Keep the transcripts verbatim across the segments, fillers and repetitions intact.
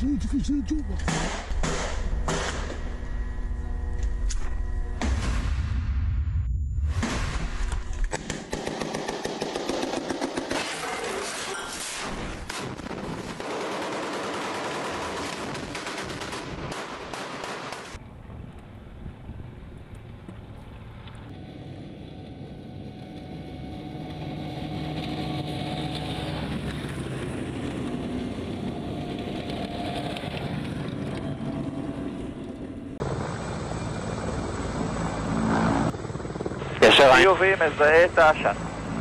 gente, foi cheio de uva. חיובי, מזהה את העשן.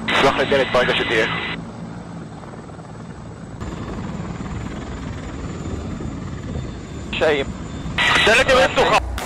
שלח לדלת ברגע שתהיה. קשיים. דלת ימין פתוחה.